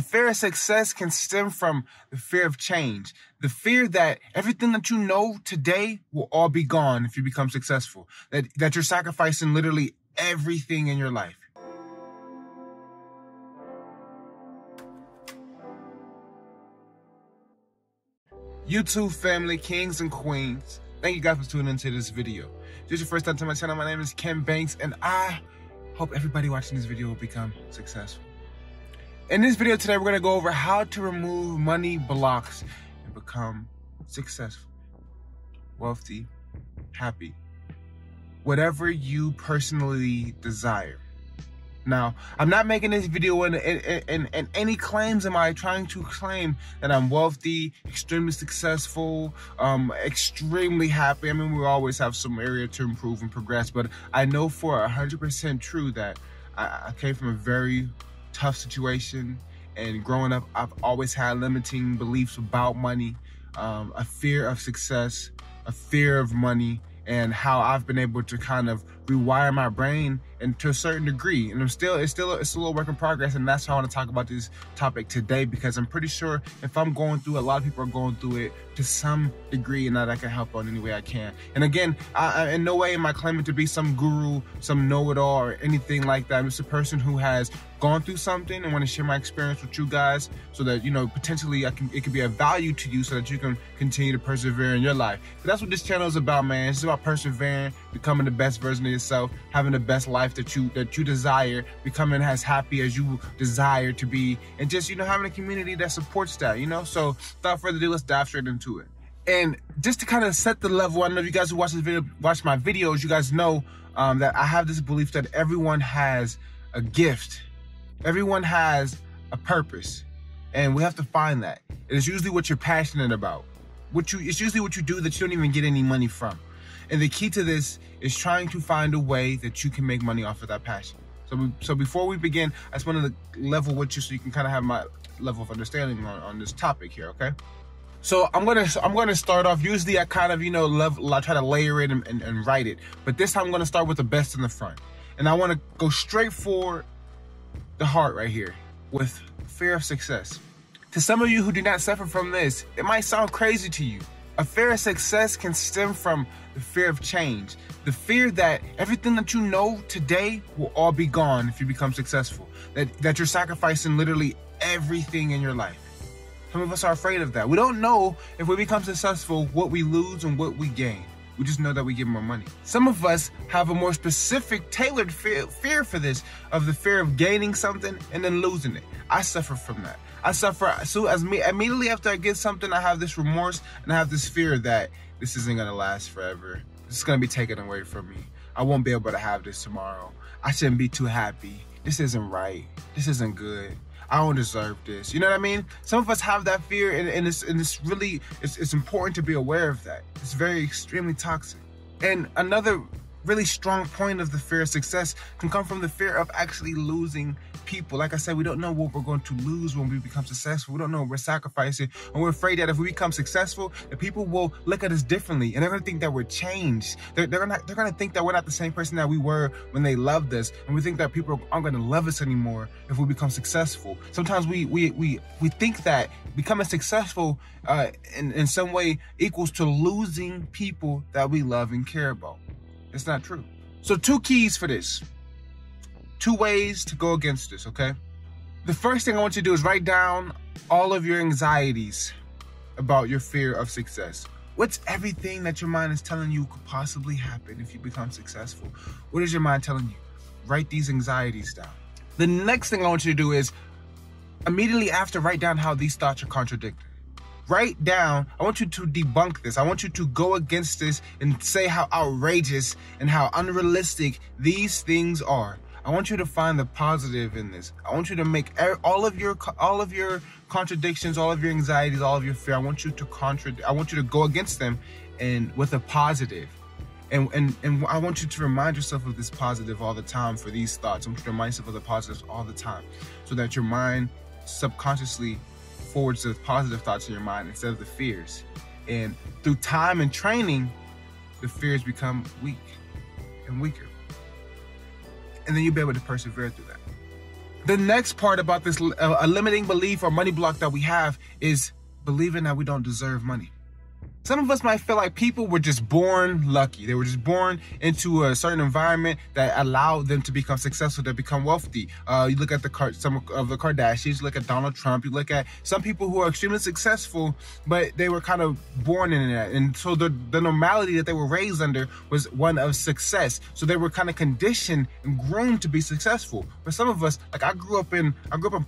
A fear of success can stem from the fear of change, the fear that everything that you know today will all be gone if you become successful, that you're sacrificing literally everything in your life. YouTube family, kings and queens, thank you guys for tuning into this video. If this is your first time to my channel, my name is Ken Banks, and I hope everybody watching this video will become successful. In this video today, we're gonna go over how to remove money blocks and become successful, wealthy, happy, whatever you personally desire. Now, I'm not making this video in any claims. Am I trying to claim that I'm wealthy, extremely successful, extremely happy? I mean, we always have some area to improve and progress, but I know for 100% true that I came from a very tough situation, and growing up, I've always had limiting beliefs about money, a fear of success, a fear of money, and how I've been able to kind of rewire my brain and to a certain degree. And it's still a work in progress, and that's how I want to talk about this topic today, because I'm pretty sure if I'm going through it, a lot of people are going through it to some degree, and that I can help on any way I can. And again, I in no way am I claiming to be some guru, some know-it-all or anything like that. I'm just a person who has gone through something and want to share my experience with you guys so that, you know, potentially it can be of value to you so that you can continue to persevere in your life. But that's what this channel is about, man. It's about persevering, becoming the best version of yourself, having the best life that you desire, becoming as happy as you desire to be, and just, you know, having a community that supports that, you know? So without further ado, let's dive straight into it. And just to kind of set the level, I know you guys who watch this video, watch my videos, you guys know that I have this belief that everyone has a gift. Everyone has a purpose, and we have to find that. And it's usually what you're passionate about. It's usually what you do that you don't even get any money from. And the key to this is trying to find a way that you can make money off of that passion. So before we begin, I just want to level with you so you can kind of have my level of understanding on this topic here, okay? So I'm gonna start off. Usually I kind of, you know, I try to layer it and write it, but this time I'm gonna start with the best in the front. And I want to go straight for the heart right here with fear of success. To some of you who do not suffer from this, it might sound crazy to you. A fear of success can stem from the fear of change, the fear that everything that you know today will all be gone if you become successful, that you're sacrificing literally everything in your life. Some of us are afraid of that. We don't know if we become successful what we lose and what we gain. We just know that we get more money. Some of us have a more specific, tailored fear for this, of the fear of gaining something and then losing it. I suffer from that. I suffer, so as me immediately after I get something, I have this remorse and I have this fear that this isn't gonna last forever. This is gonna be taken away from me. I won't be able to have this tomorrow. I shouldn't be too happy. This isn't right. This isn't good. I don't deserve this. You know what I mean? Some of us have that fear, and it's important to be aware of that. It's very extremely toxic. And another really strong point of the fear of success can come from the fear of actually losing people. Like I said, we don't know what we're going to lose when we become successful. We don't know what we're sacrificing. And we're afraid that if we become successful, the people will look at us differently, and they're going to think that we're changed. They're going to think that we're not the same person that we were when they loved us. And we think that people aren't going to love us anymore if we become successful. Sometimes we think that becoming successful in some way equals to losing people that we love and care about. It's not true. So two keys for this. Two ways to go against this, okay? The first thing I want you to do is write down all of your anxieties about your fear of success. What's everything that your mind is telling you could possibly happen if you become successful? What is your mind telling you? Write these anxieties down. The next thing I want you to do is immediately after, write down how these thoughts are contradictory. Write down, I want you to debunk this. I want you to go against this and say how outrageous and how unrealistic these things are. I want you to find the positive in this. I want you to make all of your contradictions, all of your anxieties, all of your fear. I want you to go against them and with a positive. And I want you to remind yourself of this positive all the time for these thoughts. I want you to remind yourself of the positives all the time so that your mind subconsciously forwards the positive thoughts in your mind instead of the fears. And through time and training, the fears become weak and weaker. And then you'll be able to persevere through that. The next part about this a limiting belief or money block that we have is believing that we don't deserve money. Some of us might feel like people were just born lucky. They were just born into a certain environment that allowed them to become successful, to become wealthy. You look at some of the Kardashians, you look at Donald Trump, you look at some people who are extremely successful, but they were kind of born in that. And so the normality that they were raised under was one of success. So they were kind of conditioned and groomed to be successful. But some of us, like I grew up in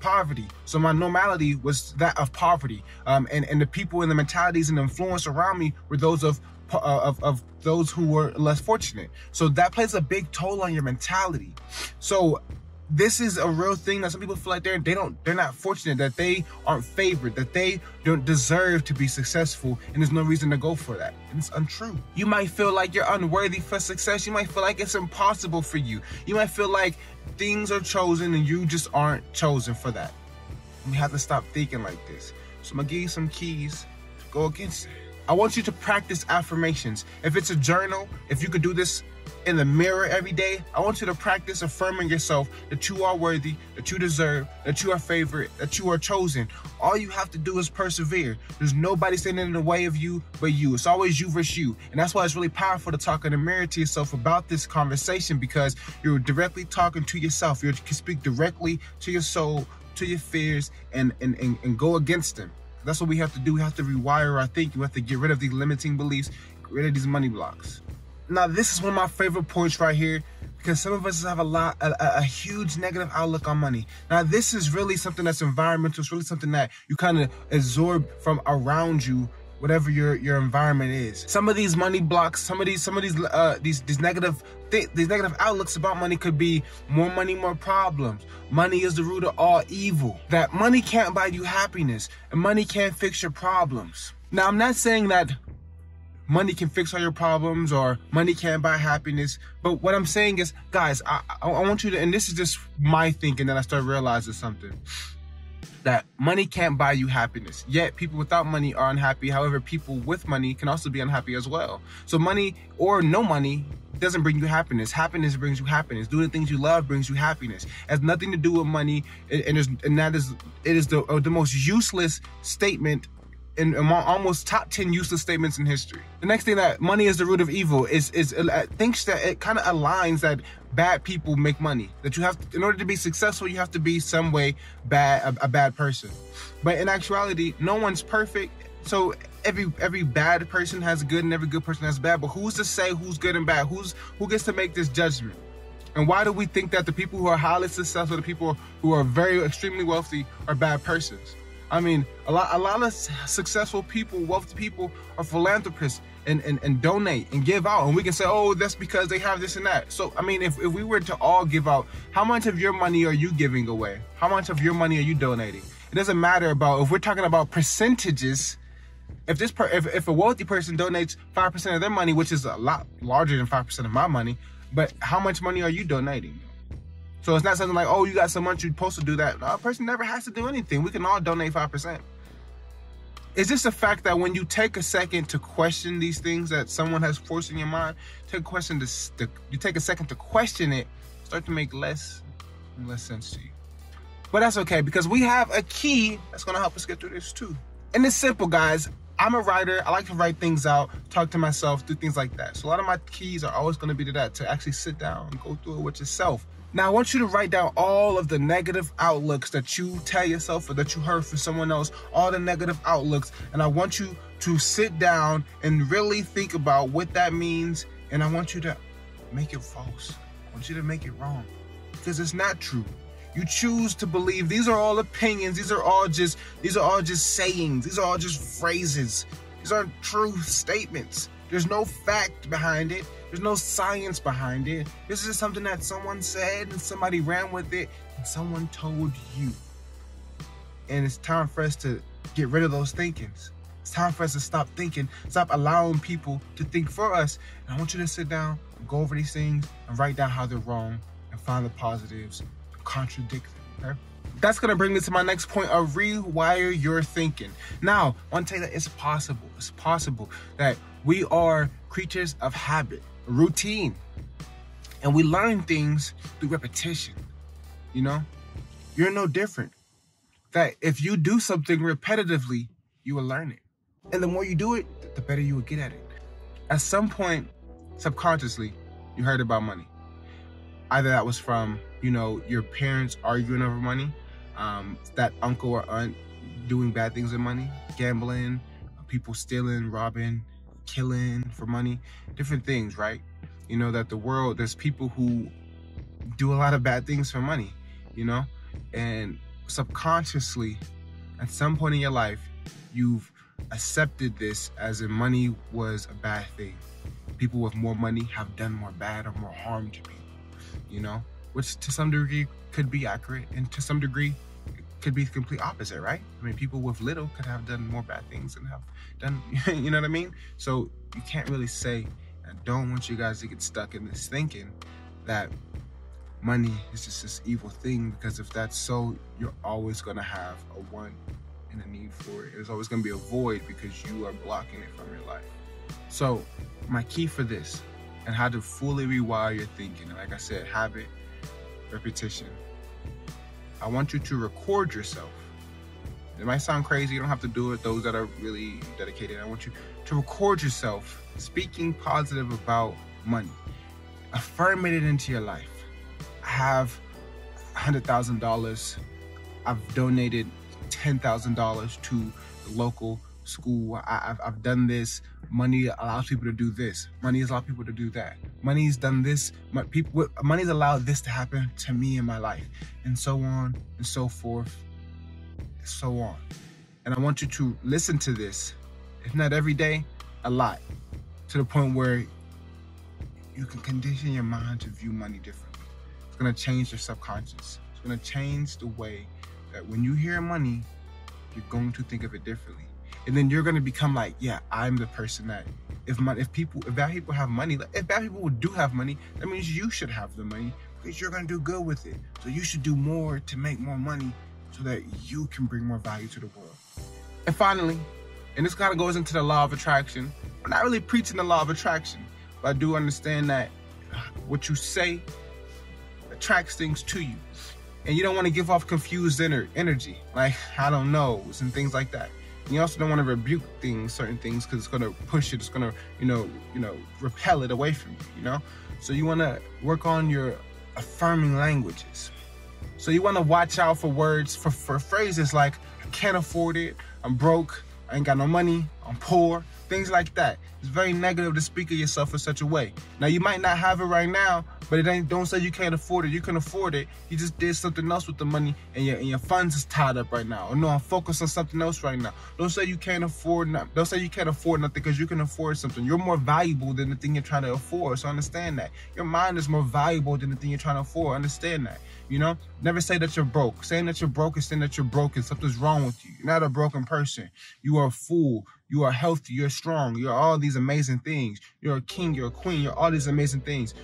poverty. So my normality was that of poverty. And the people and the mentalities and the influence around me were those of those who were less fortunate. So that plays a big toll on your mentality. So this is a real thing that some people feel like they're not fortunate, that they aren't favored, that they don't deserve to be successful, and there's no reason to go for that. And it's untrue. You might feel like you're unworthy for success. You might feel like it's impossible for you. You might feel like things are chosen and you just aren't chosen for that. And we have to stop thinking like this. So I'm gonna give you some keys to go against it. I want you to practice affirmations. If it's a journal, if you could do this in the mirror every day, I want you to practice affirming yourself that you are worthy, that you deserve, that you are favored, that you are chosen. All you have to do is persevere. There's nobody standing in the way of you but you. It's always you versus you. And that's why it's really powerful to talk in the mirror to yourself about this conversation, because you're directly talking to yourself. You can speak directly to your soul, to your fears, and go against them. That's what we have to do. We have to rewire our thinking. We have to get rid of these limiting beliefs, get rid of these money blocks. Now, this is one of my favorite points right here, because some of us have a huge negative outlook on money. Now, this is really something that's environmental. It's really something that you kind of absorb from around you, whatever your environment is. Some of these money blocks, these negative outlooks about money could be more money, more problems. Money is the root of all evil. That money can't buy you happiness, and money can't fix your problems. Now, I'm not saying that money can fix all your problems or money can't buy happiness, but what I'm saying is, guys, I want you to, and this is just my thinking that I started realizing something, that money can't buy you happiness. Yet people without money are unhappy. However, people with money can also be unhappy as well. So money or no money doesn't bring you happiness. Happiness brings you happiness. Doing things you love brings you happiness. It has nothing to do with money. And that is the most useless statement, and almost top 10 useless statements in history. The next thing, that money is the root of evil, thinks that it kind of aligns that bad people make money. That you have to, in order to be successful, you have to be some way bad, a bad person. But in actuality, no one's perfect. So every bad person has good and every good person has bad. But who's to say who's good and bad? Who gets to make this judgment? And why do we think that the people who are highly successful, the people who are extremely wealthy, are bad persons? I mean, a lot of successful people, wealthy people, are philanthropists and donate and give out. And we can say, oh, that's because they have this and that. So, I mean, if we were to all give out, how much of your money are you giving away? How much of your money are you donating? It doesn't matter about, if we're talking about percentages, if a wealthy person donates 5% of their money, which is a lot larger than 5% of my money, but how much money are you donating? So it's not something like, oh, you got so much, you're supposed to do that. No, a person never has to do anything. We can all donate 5%. It's just a fact that when you take a second to question these things that someone has forced in your mind, you take a second to question it, start to make less and less sense to you. But that's okay, because we have a key that's gonna help us get through this too. And it's simple, guys. I'm a writer. I like to write things out, talk to myself, do things like that. So a lot of my keys are always gonna be to that, to actually sit down and go through it with yourself. Now, I want you to write down all of the negative outlooks that you tell yourself or that you heard from someone else, all the negative outlooks, and I want you to sit down and really think about what that means, and I want you to make it false. I want you to make it wrong, because it's not true. You choose to believe. These are all opinions. These are all just sayings. These are all just phrases. These aren't true statements. There's no fact behind it. There's no science behind it. This is just something that someone said and somebody ran with it and someone told you. And it's time for us to get rid of those thinkings. It's time for us to stop thinking, stop allowing people to think for us. And I want you to sit down and go over these things and write down how they're wrong and find the positives, contradict them, okay? That's gonna bring me to my next point of rewire your thinking. Now, I wanna tell you that it's possible. It's possible that we are creatures of habit, routine, and we learn things through repetition, you know? You're no different. That if you do something repetitively, you will learn it. And the more you do it, the better you will get at it. At some point, subconsciously, you heard about money. Either that was from, you know, your parents arguing over money, that uncle or aunt doing bad things with money, gambling, people stealing, robbing, killing for money, different things, right? You know, that the world, there's people who do a lot of bad things for money, you know? And subconsciously, at some point in your life, you've accepted this as if money was a bad thing. People with more money have done more bad or more harm to people, you know? Which to some degree could be accurate, and to some degree it could be the complete opposite, right? I mean, people with little could have done more bad things and have done, you know what I mean? So you can't really say, I don't want you guys to get stuck in this thinking that money is just this evil thing, because if that's so, you're always gonna have a want and a need for it. There's always gonna be a void because you are blocking it from your life. So my key for this and how to fully rewire your thinking, like I said, habit, repetition. I want you to record yourself. It might sound crazy, you don't have to do it, those that are really dedicated. I want you to record yourself speaking positive about money. Affirm it into your life. I have $100,000. I've donated $10,000 to the local school. I've done this. Money allows people to do this. Money has allowed people to do that. Money's done this. Money's allowed this to happen to me in my life, and so on and so forth, and so on. And I want you to listen to this, if not every day, a lot, to the point where you can condition your mind to view money differently. It's gonna change your subconscious. It's gonna change the way that when you hear money, you're going to think of it differently. And then you're gonna become like, yeah, I'm the person that if bad people have money, like if bad people do have money, that means you should have the money because you're gonna do good with it. So you should do more to make more money so that you can bring more value to the world. And finally, and this kind of goes into the law of attraction. I'm not really preaching the law of attraction, but I do understand that what you say attracts things to you. And you don't want to give off confused energy, like I don't knows and things like that. And you also don't want to rebuke things, certain things, because it's going to push it. It's going to, you know, repel it away from you, you know? So you want to work on your affirming languages. So you want to watch out for words, for phrases like, I can't afford it, I'm broke, I ain't got no money, I'm poor, things like that. It's very negative to speak of yourself in such a way. Now, you might not have it right now, but don't say you can't afford it. You can afford it. You just did something else with the money, and your funds is tied up right now. Or no, I'm focused on something else right now. Don't say you can't afford nothing. Don't say you can't afford nothing, because you can afford something. You're more valuable than the thing you're trying to afford. So understand that. Your mind is more valuable than the thing you're trying to afford. Understand that. You know, never say that you're broke. Saying that you're broke is saying that you're broken. Something's wrong with you. You're not a broken person. You are a fool. You are healthy. You're strong. You're all these amazing things. You're a king. You're a queen. You're all these amazing things.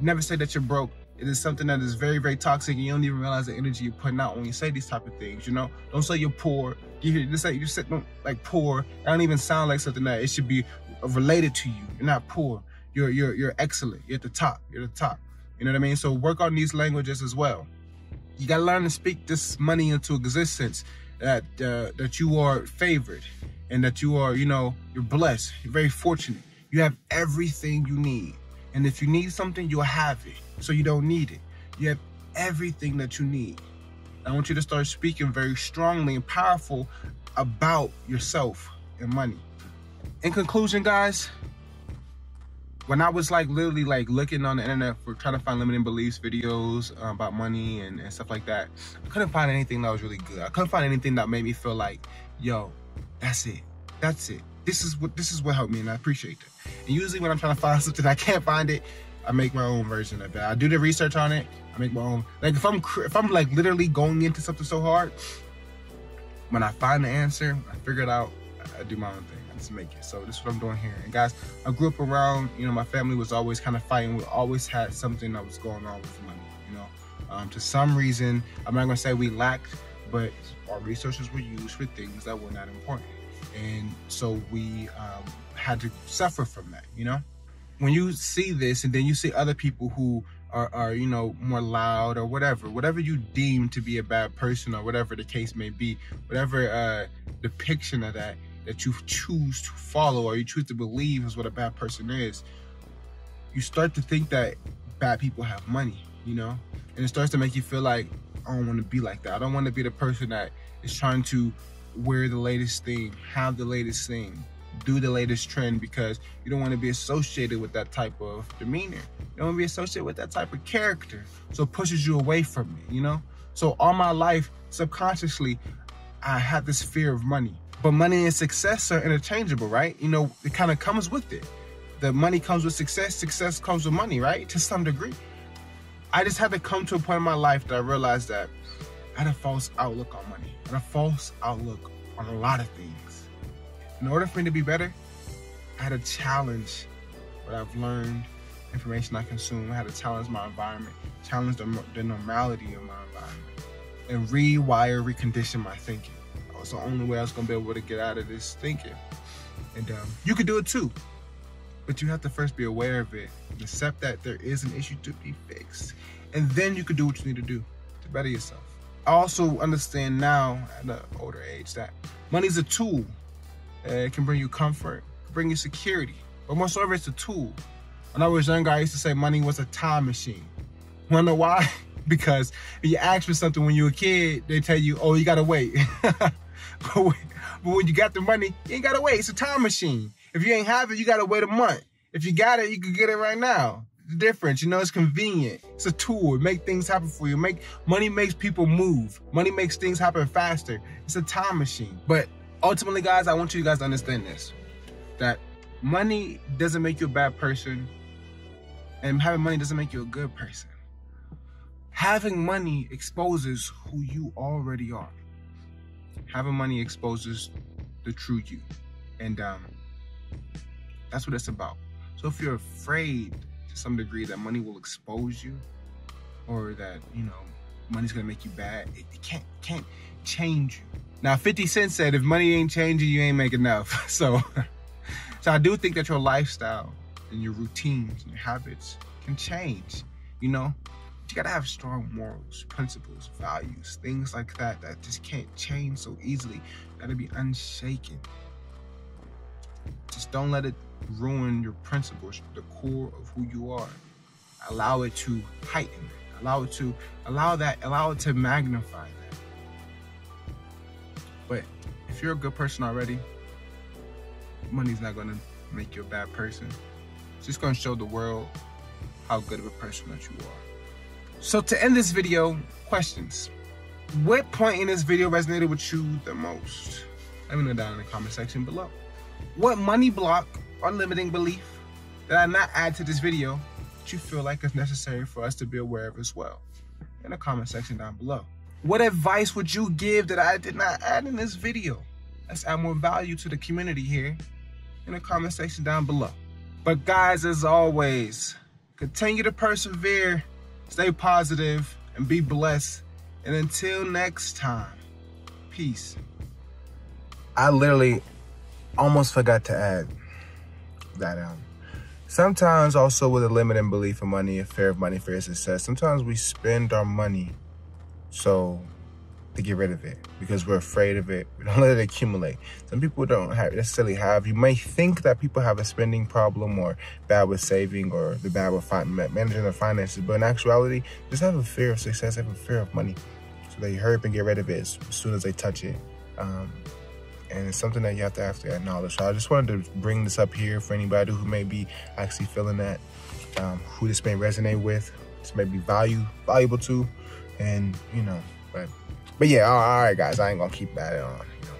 Never say that you're broke. It is something that is very, very toxic, and you don't even realize the energy you're putting out when you say these type of things, you know? Don't say you're poor. Like poor. That don't even sound like something that it should be related to you. You're not poor. You're excellent. You're at the top. You're the top. You know what I mean? So work on these languages as well. You gotta learn to speak this money into existence, that you are favored and that you are, you know, you're blessed. You're very fortunate. You have everything you need. And if you need something, you'll have it. So you don't need it. You have everything that you need. I want you to start speaking very strongly and powerful about yourself and money. In conclusion, guys, when I was literally looking on the internet for trying to find limiting beliefs videos about money and stuff like that, I couldn't find anything that was really good. I couldn't find anything that made me feel like, yo, that's it. That's it. This is what helped me, and I appreciate that. And usually when I'm trying to find something, I can't find it, I make my own version of it. I do the research on it, I make my own. Like if I'm like literally going into something so hard, when I find the answer, I figure it out, I do my own thing. I just make it. So this is what I'm doing here. And guys, I grew up around, you know, my family was always kind of fighting. We always had something that was going on with money, you know. To some reason, I'm not gonna say we lacked, but our resources were used for things that were not important. And so we had to suffer from that, you know? When you see this, and then you see other people who are you know, more loud or whatever you deem to be a bad person or whatever the case may be, whatever depiction of that you choose to follow or you choose to believe is what a bad person is, you start to think that bad people have money, you know? And it starts to make you feel like, I don't want to be like that. I don't want to be the person that is trying to wear the latest thing, have the latest thing, do the latest trend, because you don't want to be associated with that type of demeanor. You don't want to be associated with that type of character. So it pushes you away from it, you know? So all my life, subconsciously, I had this fear of money. But money and success are interchangeable, right? You know, it kind of comes with it. The money comes with success, success comes with money, right? To some degree. I just had to come to a point in my life that I realized that I had a false outlook on money. I had a false outlook on a lot of things. In order for me to be better, I had to challenge what I've learned, information I consume. I had to challenge my environment, challenge the normality of my environment, and rewire, recondition my thinking. That was the only way I was going to be able to get out of this thinking. And you could do it too. But you have to first be aware of it and accept that there is an issue to be fixed. And then you can do what you need to do to better yourself. I also understand now at an older age that money's a tool. It can bring you comfort, can bring you security, but more so it's a tool. When I was younger, I used to say money was a time machine. Wonder why? Because if you ask for something when you were a kid, they tell you, oh, you gotta wait. But when you got the money, you ain't gotta wait, it's a time machine. If you ain't have it, you gotta wait a month. If you got it, you can get it right now. The difference, you know, it's convenient. It's a tool. It makes things happen for you. Money makes people move. Money makes things happen faster. It's a time machine. But ultimately, guys, I want you guys to understand this, that money doesn't make you a bad person, and having money doesn't make you a good person. Having money exposes who you already are. Having money exposes the true you. And that's what it's about. So if you're afraid to some degree that money will expose you, or that, you know, money's gonna make you bad, it can't change you. Now, 50 Cent said, if money ain't changing, you ain't making enough. So I do think that your lifestyle and your routines and your habits can change, you know? But you gotta have strong morals, principles, values, things like that, that just can't change so easily. You gotta be unshaken. Just don't let it ruin your principles, the core of who you are. Allow it to heighten it. Allow it to magnify that. But if you're a good person already, money's not gonna make you a bad person. It's just gonna show the world how good of a person that you are. So to end this video, questions. What point in this video resonated with you the most? Let me know down in the comment section below. What money block or limiting belief did I not add to this video that you feel like is necessary for us to be aware of as well? In the comment section down below. What advice would you give that I did not add in this video? Let's add more value to the community here in the comment section down below. But guys, as always, continue to persevere, stay positive, and be blessed. And until next time, peace. I literally almost forgot to add that sometimes also with a limiting belief in money, a fear of money, fear of success, sometimes we spend our money to get rid of it, because we're afraid of it. We don't let it accumulate. Some people don't necessarily have, you may think that people have a spending problem or bad with saving or they're bad with managing their finances, but in actuality, just have a fear of success, have a fear of money. So they hurry up and get rid of it as soon as they touch it. And it's something that you have to actually acknowledge. So I just wanted to bring this up here for anybody who may be actually feeling that, who this may resonate with, this may be valuable to. And, you know, but yeah, all right, guys, I ain't gonna keep that on.